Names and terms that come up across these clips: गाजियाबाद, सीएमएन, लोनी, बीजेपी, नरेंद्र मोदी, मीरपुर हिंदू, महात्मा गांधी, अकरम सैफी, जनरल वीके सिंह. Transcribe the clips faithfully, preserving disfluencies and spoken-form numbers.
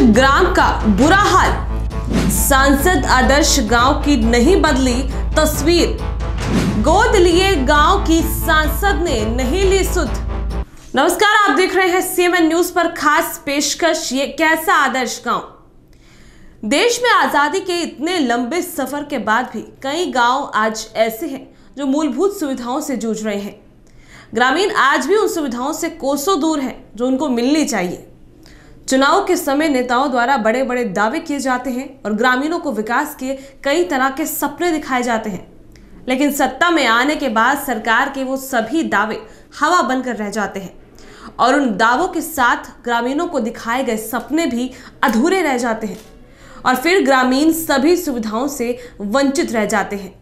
ग्राम का बुरा हाल, सांसद आदर्श गांव की नहीं बदली तस्वीर, गोद लिए गांव की सांसद ने नहीं ली सुध। नमस्कार, आप देख रहे हैं सीएमएन न्यूज पर खास पेशकश ये कैसा आदर्श गांव। देश में आजादी के इतने लंबे सफर के बाद भी कई गांव आज ऐसे हैं जो मूलभूत सुविधाओं से जूझ रहे हैं। ग्रामीण आज भी उन सुविधाओं से कोसों दूर हैं जो उनको मिलनी चाहिए। चुनाव के समय नेताओं द्वारा बड़े बड़े दावे किए जाते हैं और ग्रामीणों को विकास के कई तरह के सपने दिखाए जाते हैं, लेकिन सत्ता में आने के बाद सरकार के वो सभी दावे हवा बनकर रह जाते हैं और उन दावों के साथ ग्रामीणों को दिखाए गए सपने भी अधूरे रह जाते हैं और फिर ग्रामीण सभी सुविधाओं से वंचित रह जाते हैं।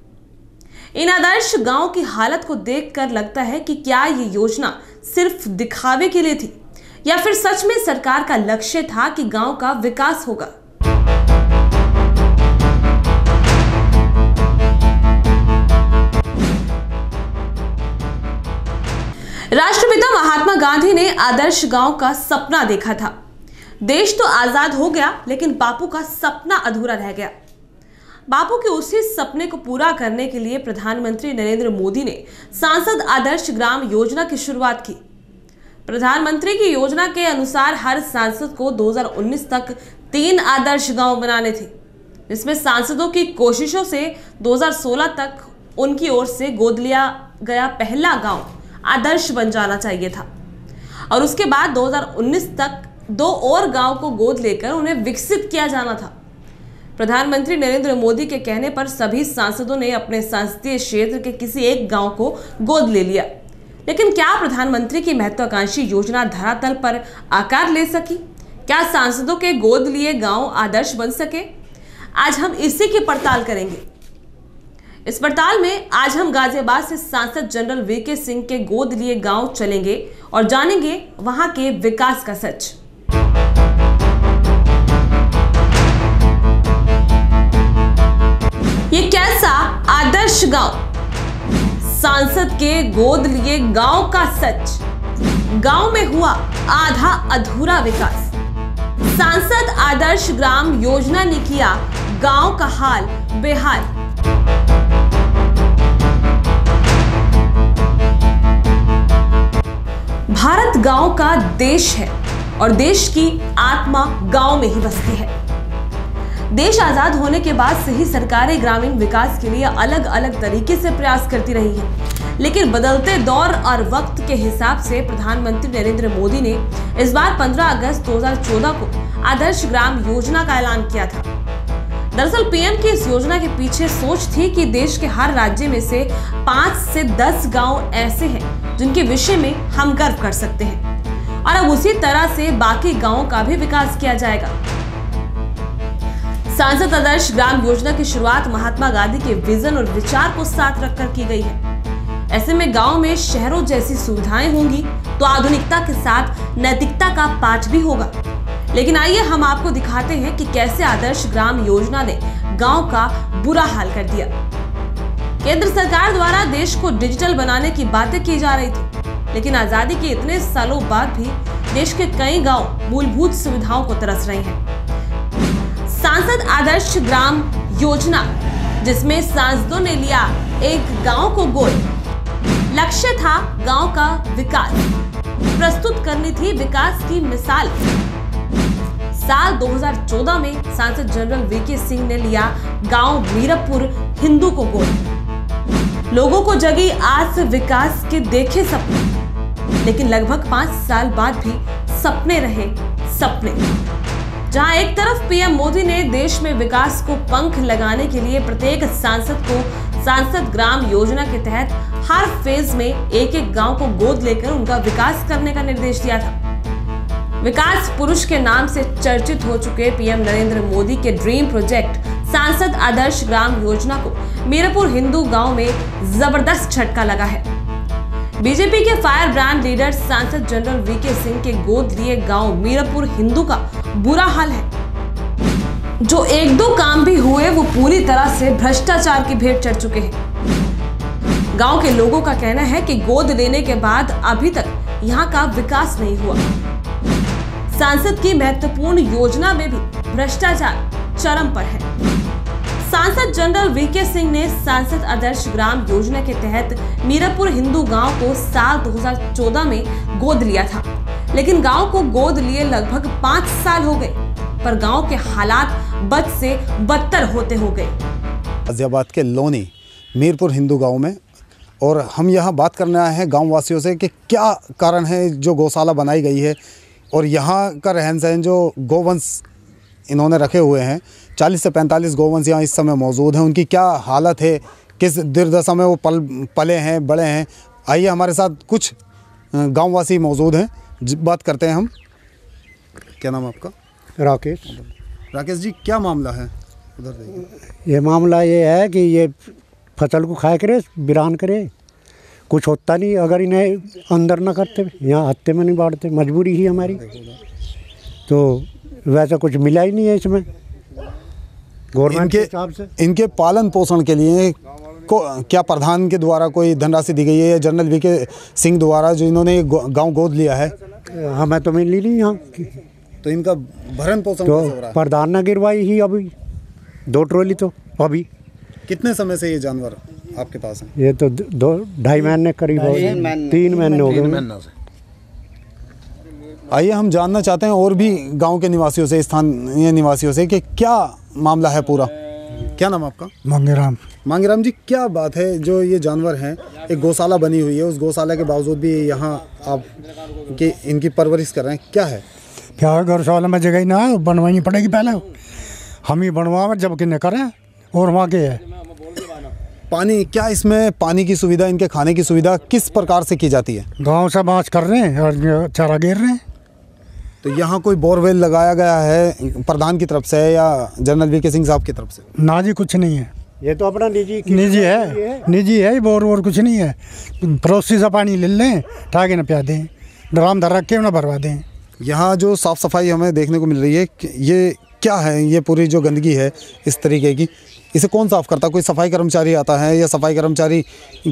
इन आदर्श गांव की हालत को देखकर लगता है कि क्या ये योजना सिर्फ दिखावे के लिए थी या फिर सच में सरकार का लक्ष्य था कि गांव का विकास होगा। राष्ट्रपिता महात्मा गांधी ने आदर्श गांव का सपना देखा था। देश तो आजाद हो गया लेकिन बापू का सपना अधूरा रह गया। बापू के उसी सपने को पूरा करने के लिए प्रधानमंत्री नरेंद्र मोदी ने सांसद आदर्श ग्राम योजना की शुरुआत की। प्रधानमंत्री की योजना के अनुसार हर सांसद को दो हज़ार उन्नीस तक तीन आदर्श गांव बनाने थे, जिसमें सांसदों की कोशिशों से दो हज़ार सोलह तक उनकी ओर से गोद लिया गया पहला गांव आदर्श बन जाना चाहिए था और उसके बाद दो हज़ार उन्नीस तक दो और गांव को गोद लेकर उन्हें विकसित किया जाना था। प्रधानमंत्री नरेंद्र मोदी के कहने पर सभी सांसदों ने अपने संसदीय क्षेत्र के किसी एक गांव को गोद ले लिया, लेकिन क्या प्रधानमंत्री की महत्वाकांक्षी योजना धरातल पर आकार ले सकी? क्या सांसदों के गोद लिए गांव आदर्श बन सके? आज हम इसी की पड़ताल करेंगे। इस पड़ताल में आज हम गाजियाबाद से सांसद जनरल वीके सिंह के गोद लिए गाँव चलेंगे और जानेंगे वहाँ के विकास का सच। ये कैसा आदर्श गांव, सांसद के गोद लिए गांव का सच, गांव में हुआ आधा अधूरा विकास। सांसद आदर्श ग्राम योजना ने किया गांव का हाल बेहाल। भारत गांव का देश है और देश की आत्मा गांव में ही बसती है। देश आज़ाद होने के बाद से ही सरकारें ग्रामीण विकास के लिए अलग अलग तरीके से प्रयास करती रही हैं, लेकिन बदलते दौर और वक्त के हिसाब से प्रधानमंत्री नरेंद्र मोदी ने इस बार पंद्रह अगस्त दो हज़ार चौदह को आदर्श ग्राम योजना का ऐलान किया था। दरअसल पीएम की इस योजना के पीछे सोच थी कि देश के हर राज्य में से पाँच से दस गाँव ऐसे हैं जिनके विषय में हम गर्व कर सकते हैं और अब उसी तरह से बाकी गाँव का भी विकास किया जाएगा। सांसद आदर्श ग्राम योजना की शुरुआत महात्मा गांधी के विजन और विचार को साथ रखकर की गई है। ऐसे में गांव में शहरों जैसी सुविधाएं होंगी तो आधुनिकता के साथ नैतिकता का पाठ भी होगा। लेकिन आइए हम आपको दिखाते हैं कि कैसे आदर्श ग्राम योजना ने गांव का बुरा हाल कर दिया। केंद्र सरकार द्वारा देश को डिजिटल बनाने की बातें की जा रही थी, लेकिन आजादी के इतने सालों बाद भी देश के कई गाँव मूलभूत सुविधाओं को तरस रहे हैं। सांसद आदर्श ग्राम योजना, जिसमें सांसदों ने लिया एक गांव को गोद, लक्ष्य था गांव का विकास, प्रस्तुत करनी थी विकास की मिसाल। साल दो हज़ार चौदह में सांसद जनरल वीके सिंह ने लिया गांव मीरपुर हिंदू को गोद। लोगों को जगी आज से विकास के देखे सपने, लेकिन लगभग पांच साल बाद भी सपने रहे सपने। जहां एक तरफ पीएम मोदी ने देश में विकास को पंख लगाने के लिए प्रत्येक सांसद को सांसद ग्राम योजना के तहत हर फेज में एक एक गांव को गोद लेकर उनका विकास करने का निर्देश दिया था। विकास पुरुष के नाम से चर्चित हो चुके पीएम नरेंद्र मोदी के ड्रीम प्रोजेक्ट सांसद आदर्श ग्राम योजना को मीरपुर हिंदू गाँव में जबरदस्त झटका लगा है। बीजेपी के फायर ब्रांड लीडर सांसद जनरल वीके सिंह के गोद लिए गांव मीरपुर हिंदू का बुरा हाल है। जो एक दो काम भी हुए वो पूरी तरह से भ्रष्टाचार की भेंट चढ़ चुके हैं। गांव के लोगों का कहना है कि गोद लेने के बाद अभी तक यहां का विकास नहीं हुआ। सांसद की महत्वपूर्ण योजना में भी भ्रष्टाचार चरम पर है। सांसद जनरल वीके सिंह ने सांसद आदर्श ग्राम योजना के तहत मीरपुर हिंदू गांव को साल दो हज़ार चौदह में गोद लिया था, लेकिन गांव को गोद लिए लगभग पांच साल हो गए, पर गांव के हालात बद से बदतर होते हो गए। गाजियाबाद के लोनी मीरपुर हिंदू गांव में, और हम यहाँ बात करने आए हैं गाँव वासियों से कि क्या कारण है जो गौशाला बनाई गई है और यहाँ का रहन सहन जो गोवंश इन्होंने रखे हुए हैं, चालीस से पैंतालीस गोवंश यहाँ इस समय मौजूद हैं, उनकी क्या हालत है, किस दुर्दशा में वो पल पले हैं, बड़े हैं। आइए हमारे साथ कुछ गांववासी मौजूद हैं, बात करते हैं हम। क्या नाम आपका? राकेश। राकेश जी, क्या मामला है? उधर ये मामला ये है कि ये फसल को खाया करे, बिरान करे, कुछ होता नहीं। अगर इन्हें अंदर ना करते, यहाँ हत्ते में नहीं बाढ़ते, मजबूरी ही हमारी, तो वैसा कुछ मिला ही नहीं है इसमें गवर्नमेंट के हिसाब से। इनके पालन पोषण के लिए को क्या प्रधान के द्वारा कोई धनराशि दी गई है? जनरल वीके सिंह द्वारा जो इन्होंने गांव गोद लिया है, हमें तो मिल नहीं यहाँ, तो इनका भरण पोषण तो प्रधान ने गिरवाई ही। अभी दो ट्रॉली तो अभी कितने समय से ये जानवर आपके पास है? ये तो दो ढाई महीने करीब हो गए, तीन महीने हो गए। आइए हम जानना चाहते हैं और भी गांव के निवासियों से, स्थानीय निवासियों से कि क्या मामला है पूरा। क्या नाम आपका? मांगेराम। मांगेराम जी, क्या बात है जो ये जानवर हैं, एक गौशाला बनी हुई है, उस गौशाला के बावजूद भी यहाँ आप कि इनकी परवरिश कर रहे हैं, क्या है? क्या गौशाला में जगह ना है, बनवानी पड़ेगी पहले, हम ही बनवा जबकि न करें, और वहाँ के है पानी। क्या इसमें पानी की सुविधा, इनके खाने की सुविधा किस प्रकार से की जाती है? गांव से बाँच कर रहे हैं और चारा घेर रहे हैं। तो यहाँ कोई बोरवेल लगाया गया है प्रधान की तरफ से या जनरल वीके सिंह साहब की तरफ से? ना जी, कुछ नहीं है, ये तो अपना निजी निजी है, निजी है, बोर वोर कुछ नहीं है। पड़ोसी से पानी ले लें, ठाके न प्या दें, ड्राम धर रख के न भरवा दें। यहाँ जो साफ़ सफाई हमें देखने को मिल रही है, ये क्या है? ये पूरी जो गंदगी है इस तरीके की, इसे कौन साफ़ करता? कोई सफाई कर्मचारी आता है या सफाई कर्मचारी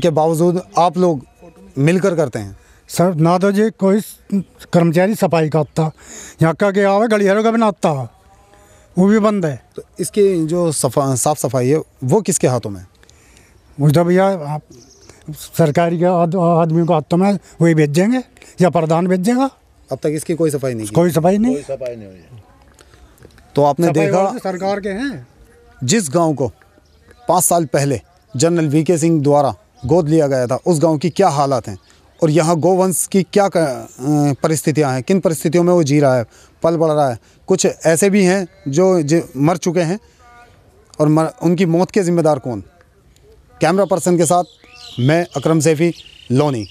के बावजूद आप लोग मिलकर करते हैं? सर ना तो जी कोई कर्मचारी सफाई का आता, यहाँ का के आवे गलियारों का भी ना आता, वो भी बंद है। तो इसकी जो सफा साफ़ सफाई है वो किसके हाथों में? मुझे भैया आप सरकारी के आदमी को हाथों में वही भेजेंगे या प्रधान भेजेगा। अब तक इसकी कोई सफाई नहीं, कोई सफाई नहीं, सफाई नहीं हुई। तो आपने देखा सरकार के हैं, जिस गांव को पाँच साल पहले जनरल वीके सिंह द्वारा गोद लिया गया था, उस गांव की क्या हालात हैं और यहाँ गोवंश की क्या परिस्थितियाँ हैं, किन परिस्थितियों में वो जी रहा है, पल बढ़ रहा है। कुछ ऐसे भी हैं जो, जो मर चुके हैं, और मर, उनकी मौत के जिम्मेदार कौन? कैमरा पर्सन के साथ मैं अकरम सैफी, लोनी।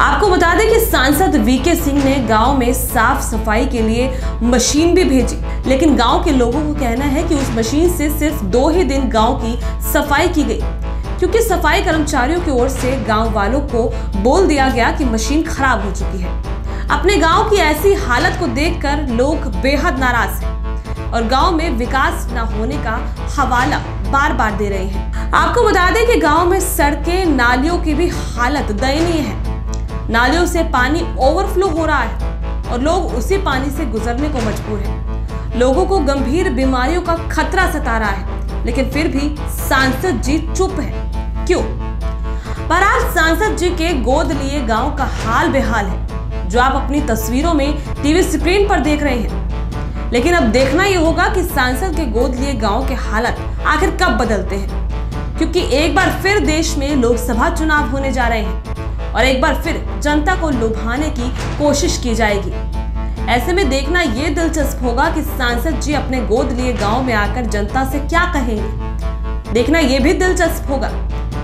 आपको बता दें कि सांसद वीके सिंह ने गांव में साफ सफाई के लिए मशीन भी भेजी, लेकिन गांव के लोगों को कहना है कि उस मशीन से सिर्फ दो ही दिन गांव की सफाई की गई, क्योंकि सफाई कर्मचारियों की ओर से गांव वालों को बोल दिया गया कि मशीन खराब हो चुकी है। अपने गांव की ऐसी हालत को देखकर लोग बेहद नाराज हैं और गांव में विकास न होने का हवाला बार बार दे रहे हैं। आपको बता दें कि गांव में सड़कें, नालियों की भी हालत दयनीय है। नालियों से पानी ओवरफ्लो हो रहा है और लोग उसी पानी से गुजरने को मजबूर हैं। लोगों को गंभीर बीमारियों का खतरा सता रहा है, लेकिन फिर भी सांसद जी चुप हैं। क्यों? पर आज सांसद जी के गोद लिए गांव का हाल बेहाल है, जो आप अपनी तस्वीरों में टीवी स्क्रीन पर देख रहे हैं। लेकिन अब देखना ये होगा कि सांसद के गोद लिए गाँव के हालत आखिर कब बदलते हैं, क्योंकि एक बार फिर देश में लोकसभा चुनाव होने जा रहे हैं और एक बार फिर जनता को लुभाने की कोशिश की जाएगी। ऐसे में देखना ये दिलचस्प होगा कि सांसद जी अपने गोद लिए गांव में आकर जनता से क्या कहेंगे। देखना ये भी दिलचस्प होगा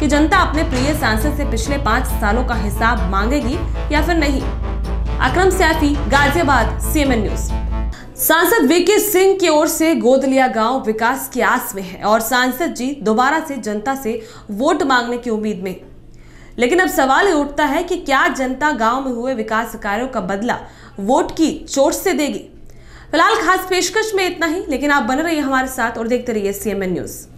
कि जनता अपने प्रिय सांसद से पिछले पाँच सालों का हिसाब मांगेगी या फिर नहीं। अकरम सैफी, गाजियाबाद, C M N news. सांसद वीके सिंह की ओर से गोद लिया गांव विकास की आस में है और सांसद जी दोबारा से जनता से वोट मांगने की उम्मीद में। लेकिन अब सवाल ये उठता है कि क्या जनता गांव में हुए विकास कार्यों का बदला वोट की चोट से देगी? फिलहाल खास पेशकश में इतना ही, लेकिन आप बने रहिए हमारे साथ और देखते रहिए सी एम एन न्यूज।